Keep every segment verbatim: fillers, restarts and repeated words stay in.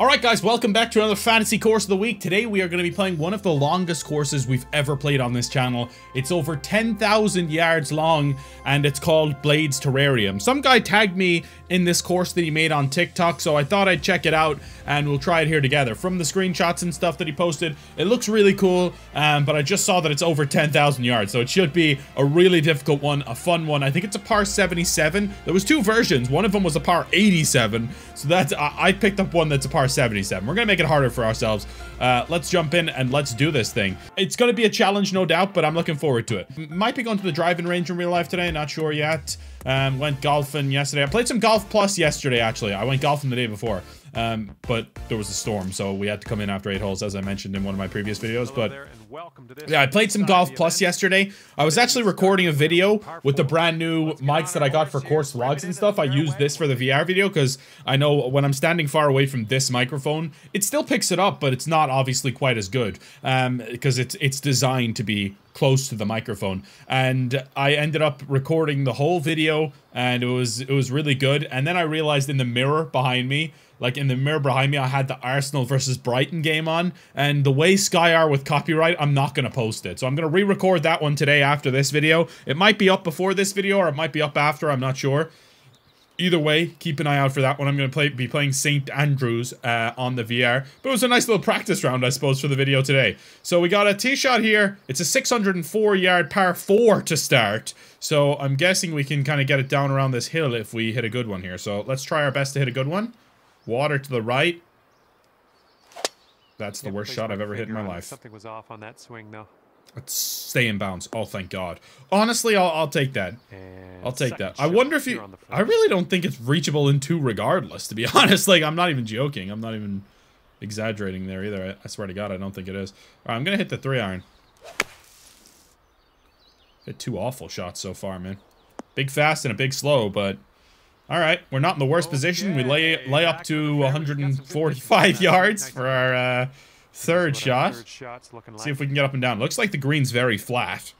Alright guys, welcome back to another fantasy course of the week. Today we are going to be playing one of the longest courses we've ever played on this channel. It's over ten thousand yards long and it's called Blade's Terrarium. Some guy tagged me in this course that he made on TikTok, so I thought I'd check it out and we'll try it here together. From the screenshots and stuff that he posted, it looks really cool, um, but I just saw that it's over ten thousand yards, so it should be a really difficult one, a fun one. I think it's a par seventy-seven. There was two versions. One of them was a par eighty-seven, so that's I, I picked up one that's a par seventy-seven. We're gonna make it harder for ourselves. Uh, let's jump in and let's do this thing. It's gonna be a challenge, no doubt, but I'm looking forward to it. Might be going to the driving range in real life today, not sure yet. Um, went golfing yesterday. I played some Golf Plus yesterday, actually. I went golfing the day before, um, but there was a storm, so we had to come in after eight holes, as I mentioned in one of my previous videos. But yeah, I played some Golf Plus yesterday. I was actually recording a video with the brand new mics that I got for course vlogs and stuff. I used this for the V R video because I know when I'm standing far away from this microphone, it still picks it up, but it's not obviously quite as good um, because it's it's designed to be close to the microphone. And I ended up recording the whole video, and it was it was really good. And then I realized in the mirror behind me, like in the mirror behind me, I had the Arsenal versus Brighton game on, and the way Sky are with copyright, I'm not gonna post it. So I'm gonna re-record that one today after this video. It might be up before this video, or it might be up after. I'm not sure. Either way, keep an eye out for that one. I'm going to play, be playing Saint Andrews uh, on the V R. But it was a nice little practice round, I suppose, for the video today. So we got a tee shot here. It's a six hundred four yard par four to start. So I'm guessing we can kind of get it down around this hill if we hit a good one here. So let's try our best to hit a good one. Water to the right. That's the worst shot I've ever hit in my life. Something was off on that swing, though. Let's stay in bounds. Oh, thank God. Honestly, I'll, I'll take that. I'll take that. I wonder if you... I really don't think it's reachable in two regardless, to be honest. Like, I'm not even joking. I'm not even exaggerating there either. I, I swear to God, I don't think it is. All right, I'm going to hit the three iron. Hit two awful shots so far, man. Big fast and a big slow, but... All right, we're not in the worst position. We lay, lay up to one hundred forty-five yards for our... Uh, Third shot. See if we can get up and down. Looks like the green's very flat,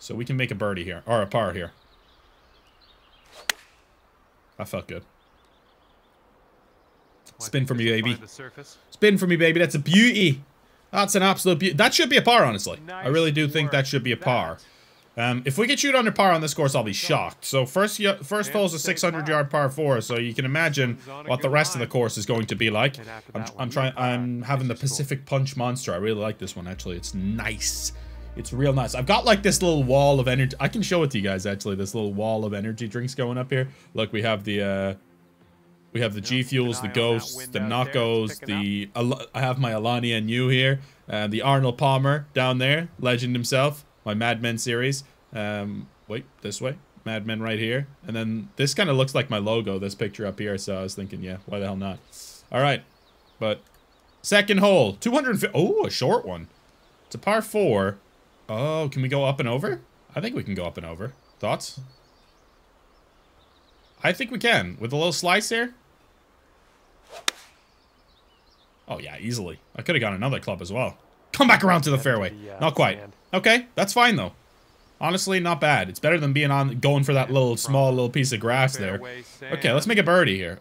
so we can make a birdie here or a par here. That felt good. Spin for me, baby. Spin for me, baby. That's a beauty. That's an absolute beauty. That should be a par, honestly. I really do think that should be a par. Um, if we could shoot under par on this course, I'll be shocked. So first, first hole is a six hundred yard par four, so you can imagine what the rest of the course is going to be like. I'm, I'm trying. I'm having the Pacific Punch Monster. I really like this one, actually. It's nice. It's real nice. I've got like this little wall of energy. I can show it to you guys actually. This little wall of energy drinks going up here. Look, we have the uh, we have the G-Fuels, the Ghosts, the Knockos. The I have my Alani Nyu here, uh, the Arnold Palmer down there, legend himself. My Mad Men series. Um, wait, this way. Mad Men right here. And then this kind of looks like my logo, this picture up here. So I was thinking, yeah, why the hell not? All right. But second hole. two hundred fifty. Oh, a short one. It's a par four. Oh, can we go up and over? I think we can go up and over. Thoughts? I think we can. With a little slice here. Oh, yeah, easily. I could have got another club as well. Come back around to the fairway. Not quite. Okay, that's fine though. Honestly, not bad. It's better than being on going for that little small little piece of grass there. Okay, let's make a birdie here.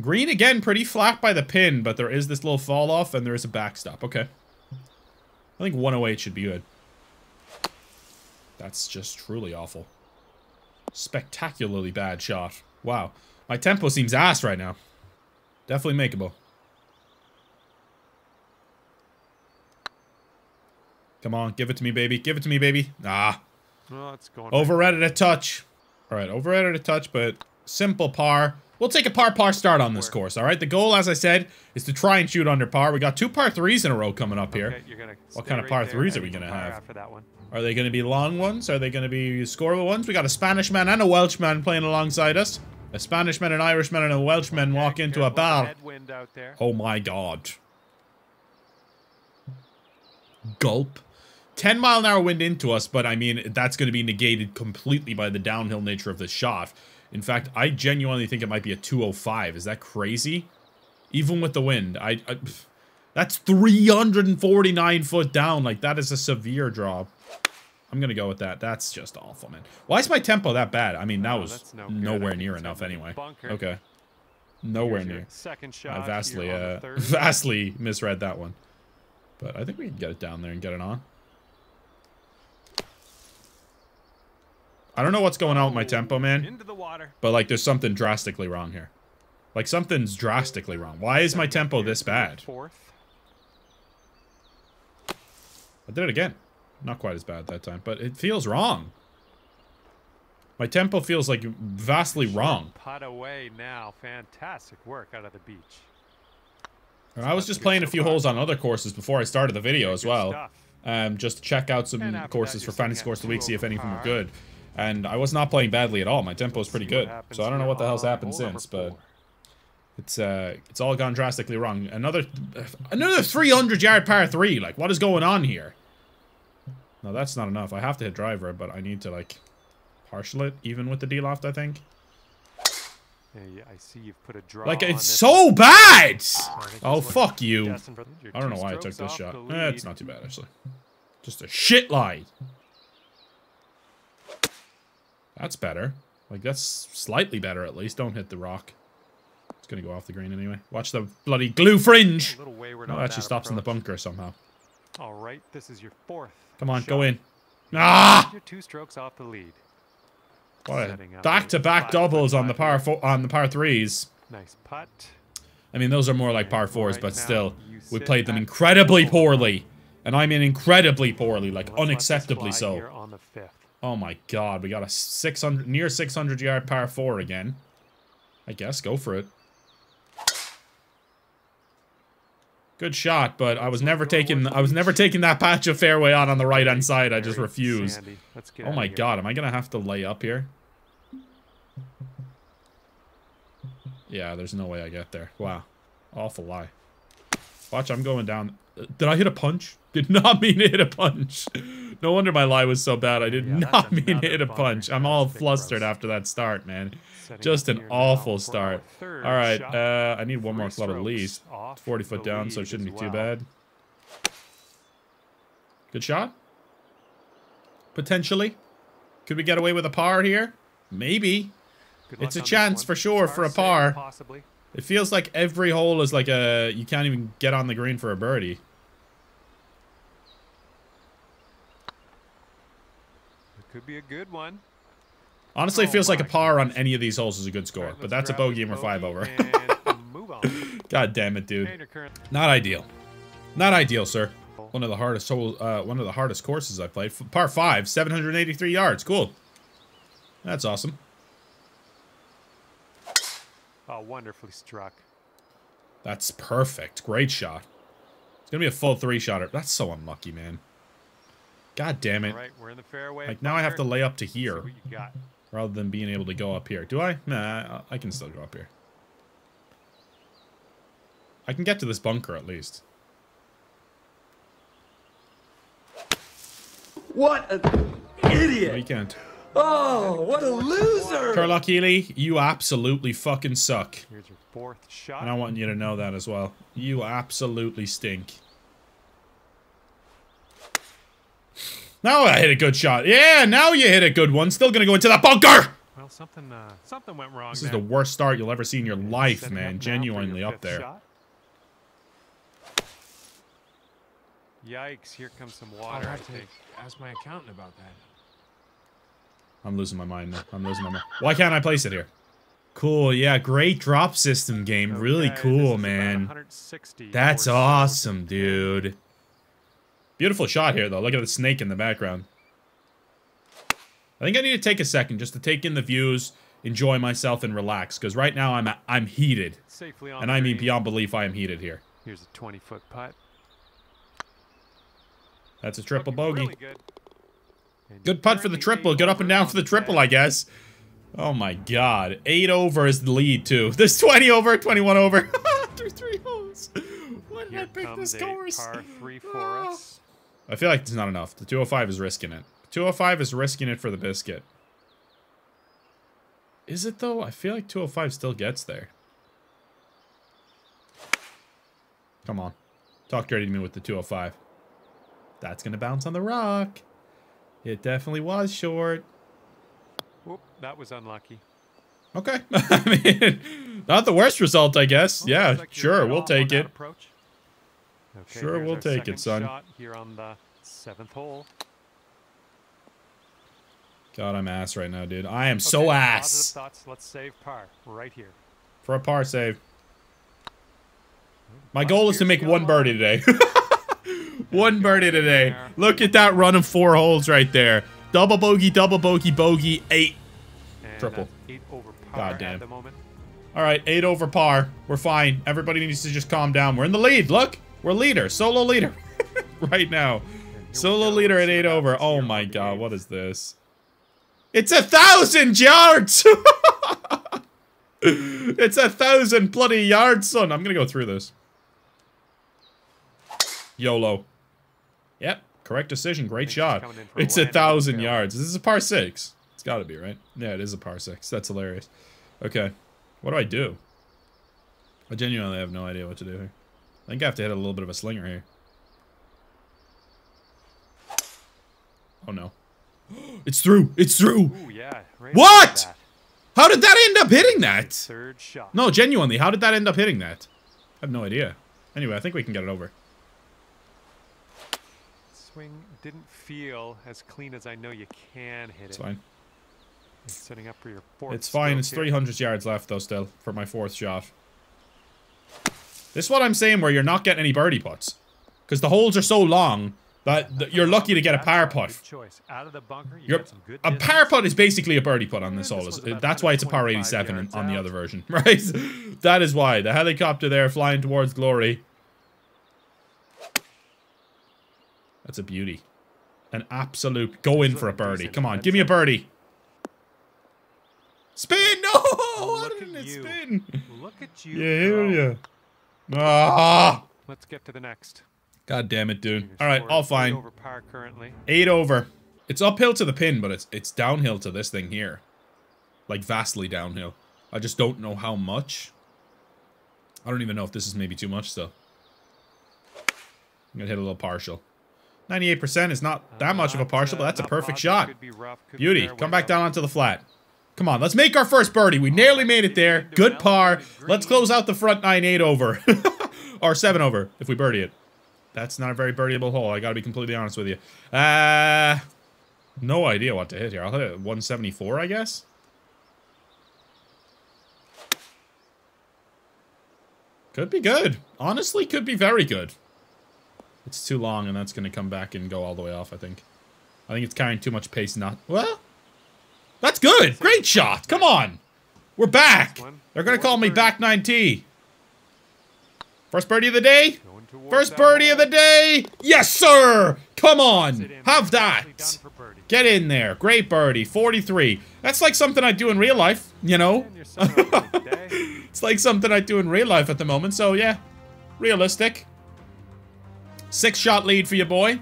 Green again, pretty flat by the pin, but there is this little fall off and there is a backstop. Okay. I think one oh eight should be good. That's just truly awful. Spectacularly bad shot. Wow. My tempo seems ass right now. Definitely makeable. Come on, give it to me, baby. Give it to me, baby. Ah. Well, it's going overread at a touch. All right, overread at a touch, but simple par. We'll take a par par start on this course, all right? The goal, as I said, is to try and shoot under par. We got two par threes in a row coming up here. Okay, what kind of par right threes there, are we going to have? After that one. Are they going to be long ones? Are they going to be scoreable ones? We got a Spanish man and a Welsh man playing alongside us. A Spanish man, an Irish man, and a Welsh man okay, walk into a bar. Oh, my God. Gulp. ten mile an hour wind into us, but I mean, that's going to be negated completely by the downhill nature of the shot. In fact, I genuinely think it might be a two oh five. Is that crazy? Even with the wind, I, I that's three hundred forty-nine foot down. Like, that is a severe drop. I'm going to go with that. That's just awful, man. Why is my tempo that bad? I mean, that was nowhere near enough anyway. Okay. Nowhere near. Second shot. I vastly, uh, vastly misread that one. But I think we can get it down there and get it on. I don't know what's going on with my tempo, man. Into the water. But, like, there's something drastically wrong here. Like, something's drastically wrong. Why is my tempo this bad? I did it again. Not quite as bad that time, but it feels wrong. My tempo feels like vastly wrong. Putt away now. Fantastic work out of the beach. I was just playing a few holes on other courses before I started the video as well. Um, just to check out some courses for fantasy scores of the week, see if any of them were good. And I was not playing badly at all. My tempo is pretty good. So I don't know what the hell's happened since, but it's uh, it's all gone drastically wrong. Another another three hundred yard par three. Like, what is going on here? No, that's not enough. I have to hit driver, but I need to, like, partial it, even with the D-loft, I think. Hey, I see you've put a draw. Like, it's so bad! Oh, fuck you. I don't know why I took this shot. Eh, it's not too bad, actually. Just a shit lie. That's better. Like, that's slightly better, at least. Don't hit the rock. It's gonna go off the green anyway. Watch the bloody glue fringe! No, it actually stops in the bunker somehow. All right, this is your fourth. Come on, shot. Go in. Ah! You're two strokes off the lead. Back-to-back doubles on the par four, on the par threes. Nice putt. I mean, those are more like par fours, but still, we played them incredibly poorly, and I mean incredibly poorly, like unacceptably so. Oh my God, we got a six hundred, near six hundred yard par four again. I guess go for it. Good shot, but I was never taking I was never taking that patch of fairway on on the right hand side. I just refuse. Oh my God, am I gonna have to lay up here? Yeah, there's no way I get there. Wow, awful lie. Watch, I'm going down. Did I hit a punch? Did not mean to hit a punch. No wonder my lie was so bad. I did yeah, not mean to hit a punch. I'm all flustered after that start, man. Just an awful start. All right, uh, I need one more club at least. It's forty foot down, so it shouldn't be too bad. Good shot? Potentially. Could we get away with a par here? Maybe. It's a chance for sure for a par. It feels like every hole is like a... You can't even get on the green for a birdie. Could be a good one. Honestly, it feels like a par on any of these holes is a good score, but that's a bogey or five over. God damn it, dude. Not ideal. Not ideal, sir. One of the hardest holes, uh, one of the hardest courses I played. Par five, seven hundred eighty-three yards. Cool. That's awesome. Oh, wonderfully struck. That's perfect. Great shot. It's gonna be a full three shotter. That's so unlucky, man. God damn it. Right, we're in the fairway. Like, now I have to lay up to here rather than being able to go up here. Do I? Nah, I can still go up here. I can get to this bunker at least. What an idiot! No, you can't. Oh, what a loser! Curlock Healy, you absolutely fucking suck. Here's your fourth shot. And I want you to know that as well. You absolutely stink. Now I hit a good shot. Yeah, now you hit a good one. Still gonna go into that bunker! Well, something, uh, something went wrong. This is the worst start you'll ever see in your life, man. Genuinely up there. Shot. Yikes, here comes some water, I think. Ask my accountant about that. I'm losing my mind now. I'm losing my mind. Why can't I place it here? Cool, yeah, great drop system game. Okay, really cool, man. That's awesome, dude. Beautiful shot here, though. Look at the snake in the background. I think I need to take a second just to take in the views, enjoy myself, and relax. Because right now I'm I'm heated, and I mean beyond belief. I am heated here. Here's a twenty foot putt. That's a triple bogey. Good putt for the triple. Good up and down for the triple, I guess. Oh my God! Eight over is the lead too. There's twenty over, twenty-one over. Through three holes. Why did I pick this course? I feel like it's not enough. The two oh five is risking it. two oh five is risking it for the biscuit. Is it though? I feel like two oh five still gets there. Come on. Talk dirty to me with the two oh five. That's going to bounce on the rock. It definitely was short. Whoop, that was unlucky. Okay. I mean, not the worst result, I guess. Well, yeah, like sure, we'll take it. Okay, sure, we'll take it, son. Here on the seventh hole. God, I'm ass right now, dude. I am okay, so ass. Let's save par right here. For a par save. My goal is to make one birdie today. One birdie today. Look at that run of four holes right there. Double bogey, double bogey, bogey, eight. Triple. God damn. All right, eight over par. We're fine. Everybody needs to just calm down. We're in the lead. Look, we're leader. Solo leader right now. Solo leader at eight over. Oh, my God. What is this? It's a thousand yards. It's a thousand bloody yards, son. I'm going to go through this. YOLO. Yep. Correct decision. Great shot. It's a thousand yards. This is a par six. It's got to be, right? Yeah, it is a par six. That's hilarious. Okay. What do I do? I genuinely have no idea what to do here. I think I have to hit a little bit of a slinger here. Oh, no. It's through. It's through. Ooh, yeah. Right. What? How did that end up hitting that? Third shot. No, genuinely. How did that end up hitting that? I have no idea. Anyway, I think we can get it over. Swing didn't feel as clean as I know you can hit it. It's fine. It's setting up for your fourth. It's fine. It's three hundred yards left, though, still, for my fourth shot. This is what I'm saying, where you're not getting any birdie putts. Because the holes are so long that th you're lucky to get a par putt. You're, a par putt is basically a birdie putt on this hole. That's why it's a par eighty-seven on the other version, right? That is why. The helicopter there flying towards glory. That's a beauty. An absolute... Go in for a birdie. Come on, give me a birdie. Spin! No! How did it spin? Look at you. Yeah, here you go. Ah! Let's get to the next. God damn it, dude. All right, all fine. Eight over. It's uphill to the pin, but it's it's downhill to this thing here. Like, vastly downhill. I just don't know how much. I don't even know if this is maybe too much, so. I'm going to hit a little partial. ninety-eight percent is not that much of a partial, but that's a perfect shot. Beauty. Come back down onto the flat. Come on, let's make our first birdie. We nearly made it there. Good par. Let's close out the front nine eight over. Or seven over, if we birdie it. That's not a very birdieable hole. I gotta be completely honest with you. Uh, no idea what to hit here. I'll hit it at one seventy-four, I guess. Could be good. Honestly, could be very good. It's too long, and that's gonna come back and go all the way off, I think. I think it's carrying too much pace. Not well. That's good. Great shot. Come on. We're back. They're gonna call me back nine T. First birdie of the day. First birdie of the day! Yes, sir! Come on! Have that! Get in there. Great birdie. forty-three. That's like something I do in real life, you know? It's like something I do in real life at the moment, so yeah. Realistic. Six-shot lead for your boy.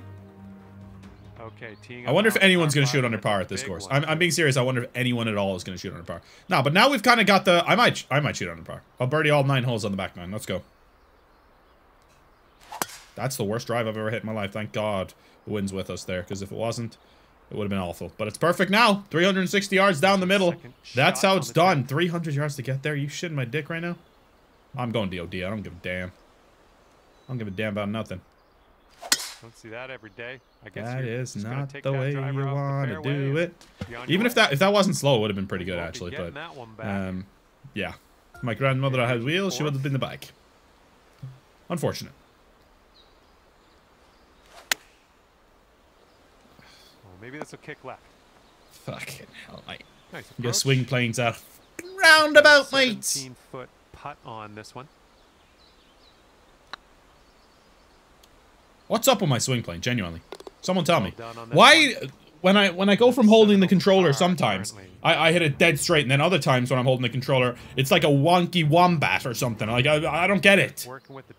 I wonder if anyone's going to shoot under par at this course. I'm, I'm being serious. I wonder if anyone at all is going to shoot under par. No, but now we've kind of got the... I might, I might shoot under par. I'll birdie all nine holes on the back nine. Let's go. That's the worst drive I've ever hit in my life. Thank God the wind's with us there, because if it wasn't, it would have been awful. But it's perfect now. three hundred sixty yards down the middle. That's how it's done. three hundred yards to get there. You shitting my dick right now? I'm going D O D. I don't give a damn. I don't give a damn about nothing. Don't see that every day. I guess that is not the way you want to do it. Even if that if that wasn't slow, it would have been pretty good actually. But um, yeah, my grandmother had wheels. She would have been the bike. Unfortunate. Maybe this will kick left. Fucking hell, mate. Nice your swing planes are roundabout, mate. seventeen foot putt on this one. What's up with my swing plane? Genuinely, someone tell me why. One. When I when I go from holding the controller, sometimes I, I hit it dead straight, and then other times when I'm holding the controller, it's like a wonky wombat or something. Like I I don't get it.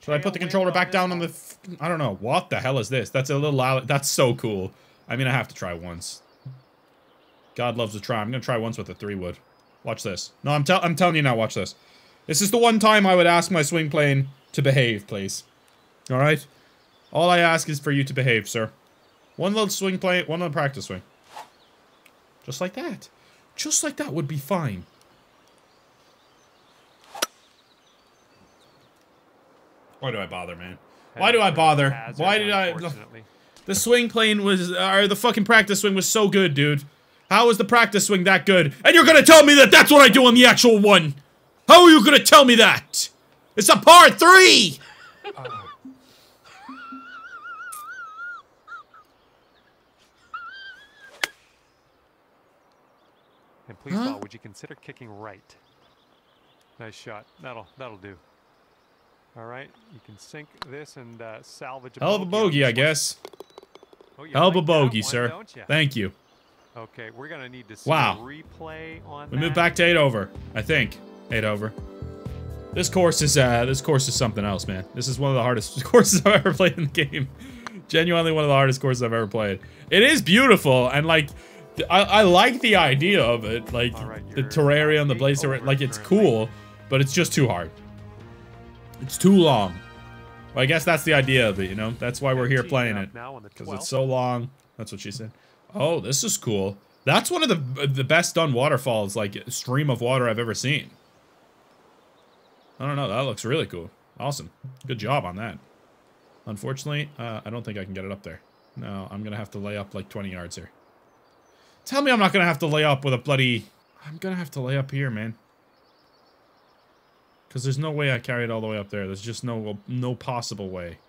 Should I put the controller back down on the? F I don't know. What the hell is this? That's a little. That's so cool. I mean, I have to try once. God loves to try. I'm gonna try once with a three wood. Watch this. No, I'm tell I'm telling you now. Watch this. This is the one time I would ask my swing plane to behave, please. All right. All I ask is for you to behave, sir. One little swing plane, one little practice swing. Just like that. Just like that would be fine. Why do I bother, man? Why do I bother? Why did I... The swing plane was... Or the fucking practice swing was so good, dude. How was the practice swing that good? And you're gonna tell me that that's what I do on the actual one! How are you gonna tell me that? It's a par three! Uh. And please, huh? Ball, would you consider kicking right? Nice shot. That'll, that'll do. All right, you can sink this and uh, salvage a hell of a bogey, I guess. Oh, hell of a bogey, one, sir. You? Thank you. Okay, we're gonna need to see wow. a replay on. We that. move back to eight over, I think. Eight over. This course is uh, this course is something else, man. This is one of the hardest courses I've ever played in the game. Genuinely one of the hardest courses I've ever played. It is beautiful, and like, I, I like the idea of it, like right, the terrarium, the Blade's Terrarium, like it's currently. cool, but it's just too hard. It's too long. Well, I guess that's the idea of it, you know? That's why we're here playing it. Because it's so long. That's what she said. Oh, this is cool. That's one of the the best done waterfalls, like, stream of water I've ever seen. I don't know. That looks really cool. Awesome. Good job on that. Unfortunately, uh, I don't think I can get it up there. No, I'm going to have to lay up, like, twenty yards here. Tell me I'm not going to have to lay up with a bloody... I'm going to have to lay up here, man. Because there's no way I carry it all the way up there. There's just no no possible way.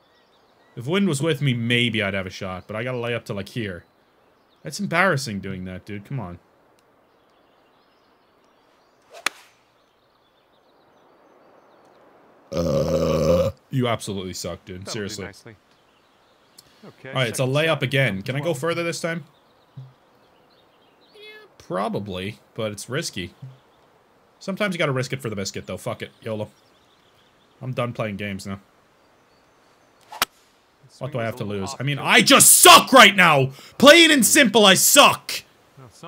If wind was with me, maybe I'd have a shot. But I gotta lay up to, like, here. That's embarrassing doing that, dude. Come on. Uh, you absolutely suck, dude. That'll Seriously. Okay, all right, it's a layup again. Can I go further this time? Yeah, probably. But it's risky. Sometimes you gotta risk it for the biscuit, though. Fuck it. YOLO. I'm done playing games now. What do I have to lose? I mean, I just suck right now! Plain and simple, I suck!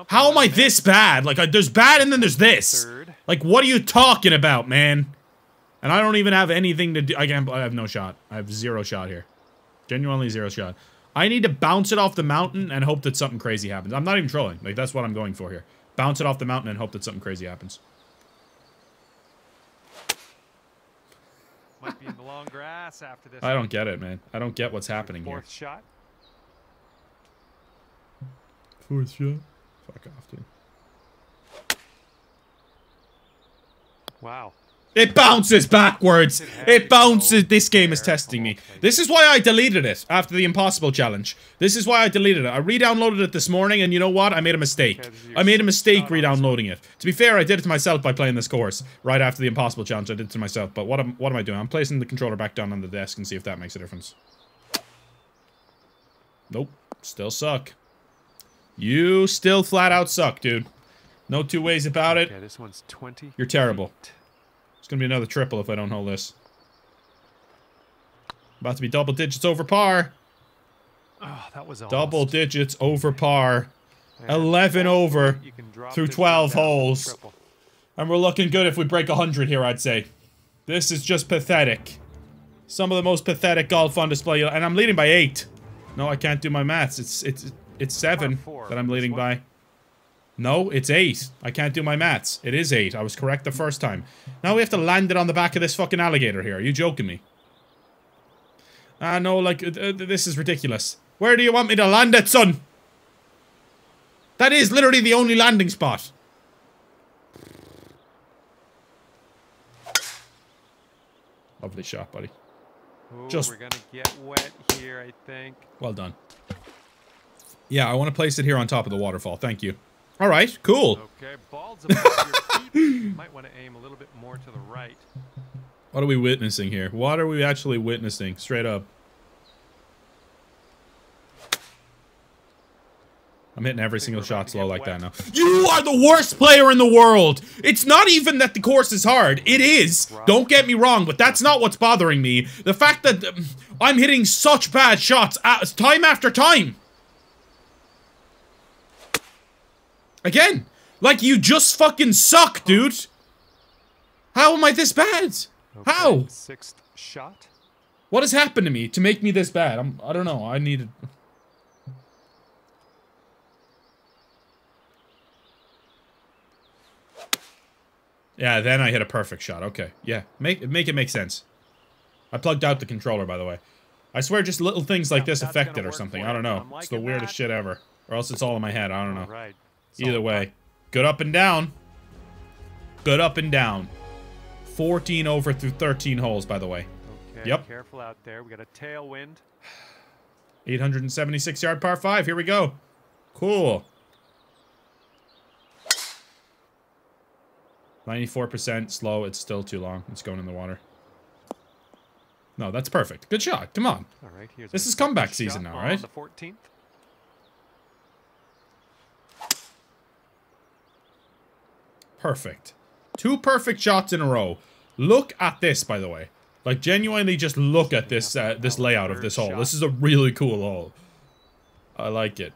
How am I this bad? Like, I, there's bad and then there's this. Like, what are you talking about, man? And I don't even have anything to do. I can't, I have no shot. I have zero shot here. Genuinely zero shot. I need to bounce it off the mountain and hope that something crazy happens. I'm not even trolling. Like, that's what I'm going for here. Bounce it off the mountain and hope that something crazy happens. Might be in the long grass after this. I don't get it, man. I don't get what's happening here. Fourth shot. Fourth shot. Fuck off, dude. Wow. It bounces backwards. It, it bounces. This game is testing me. This is why I deleted it after the impossible challenge. This is why I deleted it. I re-downloaded it this morning, and you know what? I made a mistake. I made a mistake re-downloading it. To be fair, I did it to myself by playing this course right after the impossible challenge. I did it to myself. But what am, what am I doing? I'm placing the controller back down on the desk and see if that makes a difference. Nope. Still suck. You still flat out suck, dude. No two ways about it. This one's twenty. You're terrible. It's gonna be another triple if I don't hold this. About to be double digits over par. Oh, that was double digits over par. Man, eleven over through twelve holes. Triple. And we're looking good if we break a hundred here, I'd say. This is just pathetic. Some of the most pathetic golf on display. And I'm leading by eight. No, I can't do my maths. It's it's it's seven that I'm leading by. No, it's eight. I can't do my maths. It is eight. I was correct the first time. Now we have to land it on the back of this fucking alligator here. Are you joking me? Ah, uh, no, like, uh, this is ridiculous. Where do you want me to land it, son? That is literally the only landing spot. Lovely shot, buddy. Ooh, Just... we're gonna get wet here, I think. Well done. Yeah, I want to place it here on top of the waterfall. Thank you. All right, cool. Okay, ball's above your feet. You might want to aim a little bit more to the right. What are we witnessing here? What are we actually witnessing? Straight up. I'm hitting every single shot slow like wet. that now. You are the worst player in the world! It's not even that the course is hard. It is! Don't get me wrong, but that's not what's bothering me. The fact that um, I'm hitting such bad shots uh, time after time. Again, like, you just fucking suck, dude. How am I this bad? Okay, How? Sixth shot. What has happened to me to make me this bad? I'm, I don't know. I needed. Yeah, then I hit a perfect shot. Okay, yeah, make make it make sense. I plugged out the controller, by the way. I swear just little things like this affect it or something. I don't know. It's the weirdest shit ever. Or else it's all in my head. I don't know. Either way. Good up and down. Good up and down. fourteen over through thirteen holes, by the way. Okay, yep. Careful out there. We got a tailwind. eight hundred seventy-six yard par five. Here we go. Cool. ninety-four percent slow. It's still too long. It's going in the water. No, that's perfect. Good shot. Come on. All right, here's this is comeback season now, right? The fourteenth. Perfect. Two perfect shots in a row. Look at this, by the way. Like, genuinely just look at this uh, this layout of this hole. This is a really cool hole. I like it.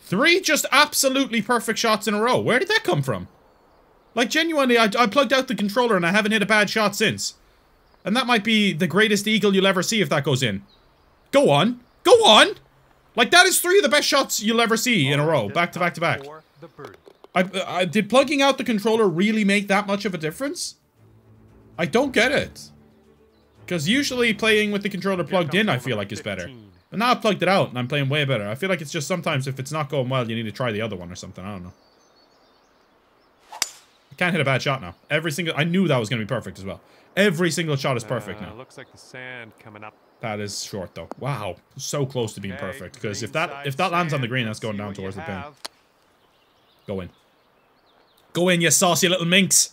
Three just absolutely perfect shots in a row. Where did that come from? Like, genuinely, I, I plugged out the controller and I haven't hit a bad shot since. And that might be the greatest eagle you'll ever see if that goes in. Go on. Go on. Like, that is three of the best shots you'll ever see in a row. Back to back to back. I, I, did plugging out the controller really make that much of a difference? I don't get it. Because usually playing with the controller plugged in, I feel like, is better. But now I've plugged it out and I'm playing way better. I feel like it's just sometimes if it's not going well, you need to try the other one or something. I don't know. Can't hit a bad shot now. Every single... I knew that was going to be perfect as well. Every single shot is perfect uh, now. Looks like the sand coming up. That is short, though. Wow. So close to being okay, perfect. Because if that if that lands sand. on the green, that's going down towards the pin. Go in. Go in, you saucy little minx.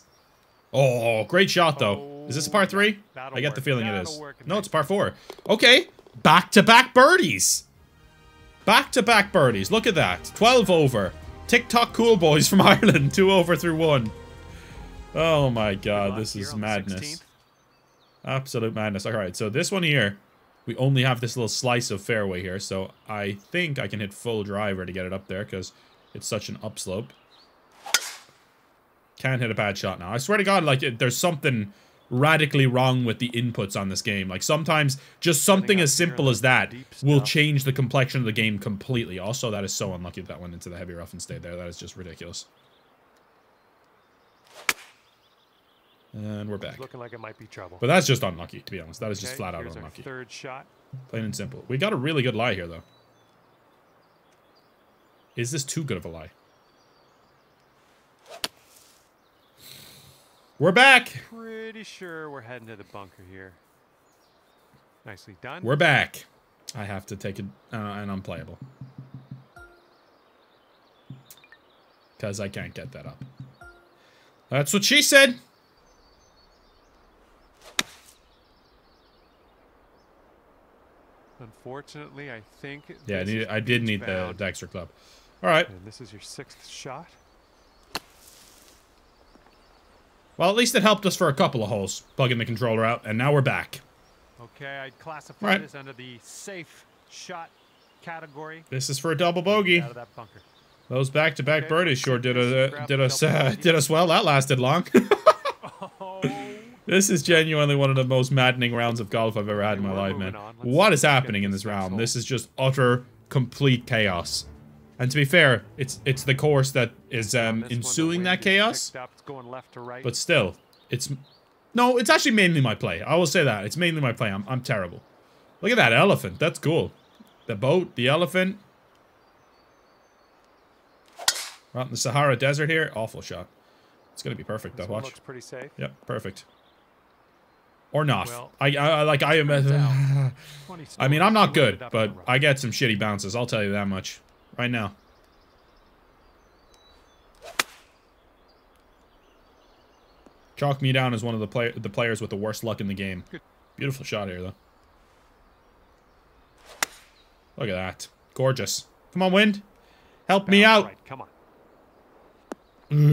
Oh, great shot, though. Is this a par three? That'll I get work. the feeling That'll it is. No, it's par four. Okay. Back-to-back birdies. Back-to-back birdies. Look at that. twelve over. TikTok cool boys from Ireland. Two over through one. Oh my god, this is madness. Absolute madness. Alright, so this one here, we only have this little slice of fairway here, so I think I can hit full driver to get it up there, because it's such an upslope. Can't hit a bad shot now. I swear to god, like, it, there's something radically wrong with the inputs on this game. Like, sometimes just something as simple as that will change the complexion of the game completely. Also, that is so unlucky that went into the heavy rough and stayed there. That is just ridiculous. And we're back. Looking like it might be trouble. But that's just unlucky, to be honest. That is okay, just flat out unlucky. Third shot. Plain and simple. We got a really good lie here, though. Is this too good of a lie? We're back. Pretty sure we're heading to the bunker here. Nicely done. We're back. I have to take a, uh, an unplayable. Because I can't get that up. That's what she said. Unfortunately, I think... Yeah, I, need, I did need bound. the Dexter club. All right. And this is your sixth shot. Well, at least it helped us for a couple of holes, plugging the controller out, and now we're back. Okay, I'd classify right. this under the safe shot category. This is for a double bogey. Out of that bunker. Those back-to-back -back okay. birdies sure did, a, uh, did us uh, did us well. That lasted long. oh. This is genuinely one of the most maddening rounds of golf I've ever had in my life, man. What is happening in this round? This is just utter, complete chaos. And to be fair, it's it's the course that is um, ensuing that chaos. But still, it's... No, it's actually mainly my play. I will say that. It's mainly my play. I'm, I'm terrible. Look at that elephant. That's cool. The boat, the elephant. We're out in the Sahara Desert here. Awful shot. It's going to be perfect, though. Watch. Looks pretty safe. Yep, perfect. Or not. Well, I, I like I am. Uh, I mean, I'm not good, but I get some shitty bounces. I'll tell you that much right now. Chalk me down as one of the play the players with the worst luck in the game. Beautiful shot here, though. Look at that. Gorgeous. Come on, wind. Help me out. Right, come on.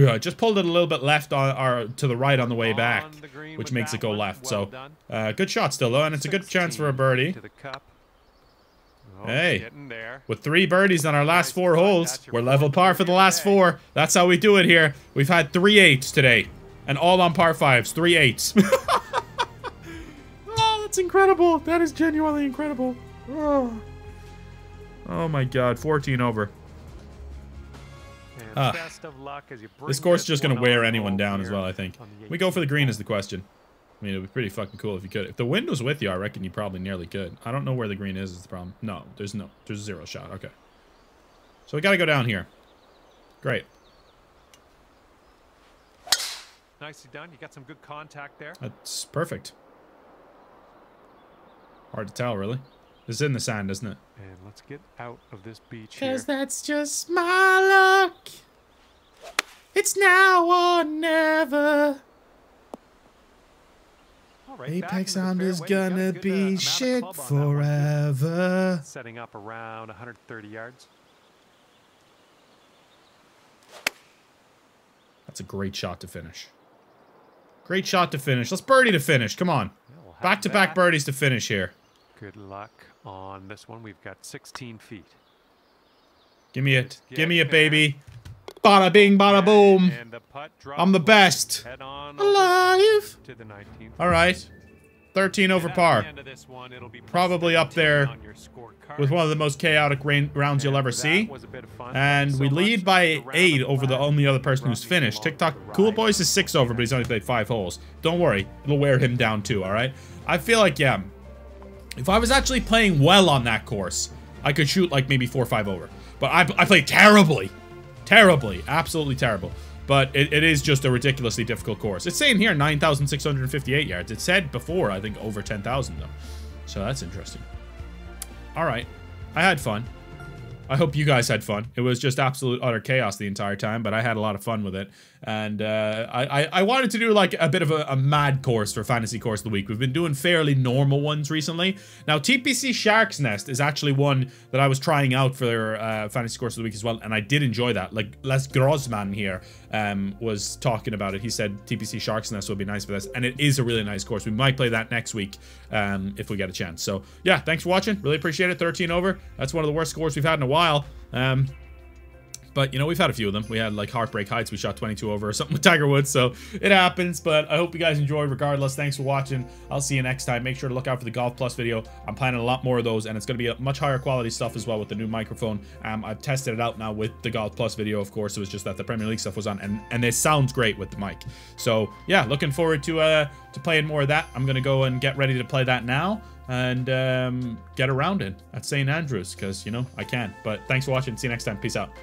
I just pulled it a little bit left on, or to the right on the way back, which makes it go left. So, uh, good shot still, though, and it's a good chance for a birdie. Hey, with three birdies on our last four holes, we're level par for the last four. That's how we do it here. We've had three eights today, and all on par fives. Three eights. Oh, that's incredible. That is genuinely incredible. Oh, oh my God. fourteen over. Ah. This course is just going to wear anyone down as well, I think. We go for the green is the question. I mean, it would be pretty fucking cool if you could. If the wind was with you, I reckon you probably nearly could. I don't know where the green is is the problem. No, there's no. There's zero shot. Okay. So we got to go down here. Great. Nicely done. You got some good contact there. That's perfect. Hard to tell, really. It's in the sand, isn't it? And let's get out of this beach here. Because that's just my luck. It's now or never. Right, Apex Sound is gonna good, be uh, shit forever. On setting up around one hundred thirty yards. That's a great shot to finish. Great shot to finish. Let's birdie to finish. Come on. Back-to-back birdies to finish here. Good luck on this one. We've got sixteen feet. Give me it. Give me it, baby. Bada bing, bada boom. I'm the best. Alive. All right. thirteen over par. Probably up there with one of the most chaotic rain rounds you'll ever see. And we lead by eight over the only other person who's finished. TikTok Cool Boys is six over, but he's only played five holes. Don't worry. It'll wear him down too, all right? I feel like, yeah, if I was actually playing well on that course, I could shoot like maybe four or five over. But I, I played terribly. Terribly, absolutely terrible. But it, it is just a ridiculously difficult course. It's saying here nine thousand six hundred fifty-eight yards. It said before, I think, over ten thousand though. So that's interesting. All right. I had fun. I hope you guys had fun. It was just absolute utter chaos the entire time, but I had a lot of fun with it. And uh, I, I, I wanted to do like a bit of a, a mad course for Fantasy Course of the Week. We've been doing fairly normal ones recently. Now, T P C Shark's Nest is actually one that I was trying out for uh, Fantasy Course of the Week as well, and I did enjoy that. Like, Les Grossman here um, was talking about it. He said T P C Shark's Nest would be nice for this, and it is a really nice course. We might play that next week um, if we get a chance. So, yeah, thanks for watching. Really appreciate it. thirteen over. That's one of the worst scores we've had in a while. Um... But, you know, we've had a few of them. We had, like, Heartbreak Heights. We shot twenty-two over or something with Tiger Woods. So, it happens. But I hope you guys enjoyed regardless. Thanks for watching. I'll see you next time. Make sure to look out for the Golf Plus video. I'm planning a lot more of those. And it's going to be a much higher quality stuff as well with the new microphone. Um, I've tested it out now with the Golf Plus video, of course. It was just that the Premier League stuff was on. And, and it sounds great with the mic. So, yeah. Looking forward to, uh, to playing more of that. I'm going to go and get ready to play that now. And um, get around it at Saint Andrews. Because, you know, I can. But thanks for watching. See you next time. Peace out.